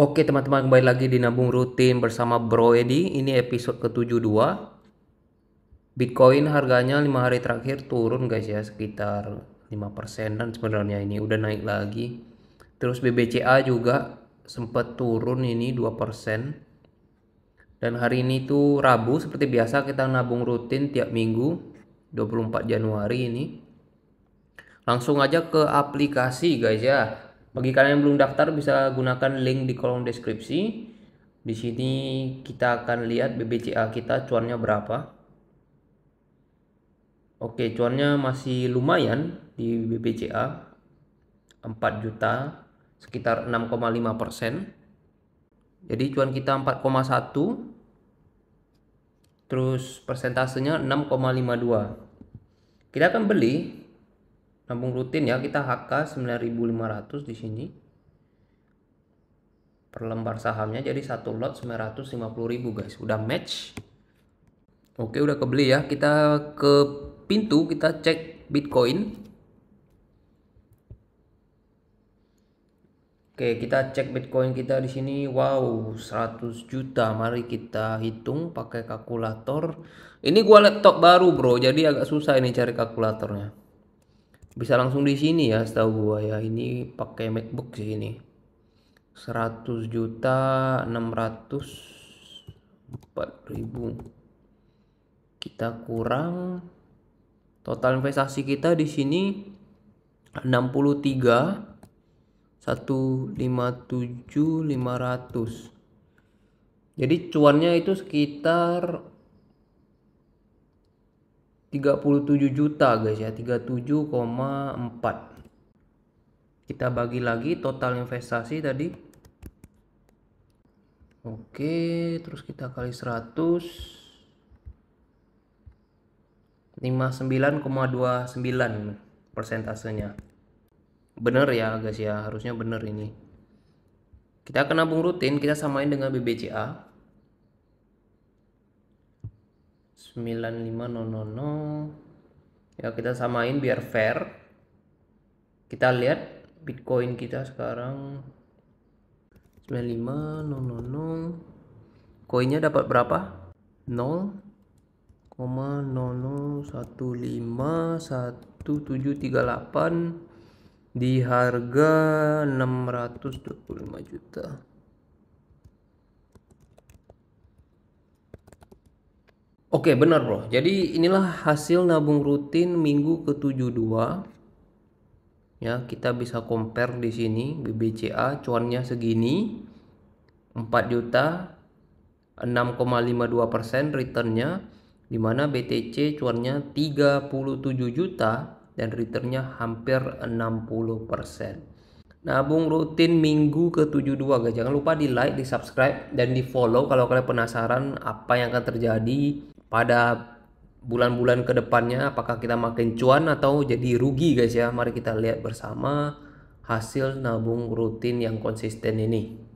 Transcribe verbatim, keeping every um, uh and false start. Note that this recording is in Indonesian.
Oke teman-teman, kembali lagi di Nabung Rutin bersama Bro Edi. Ini episode ke tujuh puluh dua. Bitcoin harganya lima hari terakhir turun guys ya, sekitar lima persen dan sebenarnya ini udah naik lagi. Terus B B C A juga sempat turun ini dua persen. Dan hari ini tuh Rabu, seperti biasa kita nabung rutin tiap minggu dua puluh empat Januari ini. Langsung aja ke aplikasi guys ya. Bagi kalian yang belum daftar bisa gunakan link di kolom deskripsi. Di sini kita akan lihat B B C A kita cuannya berapa. Oke, cuannya masih lumayan di B B C A, empat juta, sekitar enam koma lima persen. Jadi cuan kita empat koma satu. Terus persentasenya enam koma lima dua. Kita akan beli nabung rutin ya, kita H K sembilan ribu lima ratus di sini per lembar sahamnya, jadi satu lot sembilan ratus lima puluh ribu guys, udah match. Oke, udah kebeli ya. Kita ke Pintu, kita cek Bitcoin. Oke, kita cek Bitcoin kita di sini. Wow, seratus juta. Mari kita hitung pakai kalkulator. Ini gua laptop baru, Bro. Jadi agak susah ini cari kalkulatornya. Bisa langsung di sini ya, setahu gua ya. Ini pakai MacBook sih ini. seratus juta enam ratus empat ribu. Kita kurang total investasi kita di sini enam puluh tiga satu lima tujuh lima ratus. Jadi cuannya itu sekitar tiga puluh tujuh juta guys ya, tiga puluh tujuh koma empat. Kita bagi lagi total investasi tadi. Oke, terus kita kali seratus, lima puluh sembilan koma dua sembilan persentasenya. Bener ya guys ya, harusnya bener ini. Kita akan nabung rutin, kita samain dengan B B C A. sembilan lima nol nol nol ya, kita samain biar fair. Kita lihat Bitcoin kita sekarang sembilan lima nol nol nol, koinnya dapat berapa? nol koma nol nol satu lima satu tujuh tiga delapan di harga enam ratus dua puluh lima juta. Oke, benar bro, jadi inilah hasil nabung rutin minggu ke tujuh puluh dua ya. Kita bisa compare di sini B B C A cuannya segini, empat juta, enam koma lima dua persen returnnya, dimana B T C cuannya tiga puluh tujuh juta dan returnnya hampir enam puluh persen. Nabung rutin minggu ke tujuh puluh dua guys. Jangan lupa di like, di subscribe, dan di follow kalau kalian penasaran apa yang akan terjadi pada bulan-bulan kedepannya. Apakah kita makin cuan atau jadi rugi guys ya. Mari kita lihat bersama hasil nabung rutin yang konsisten ini.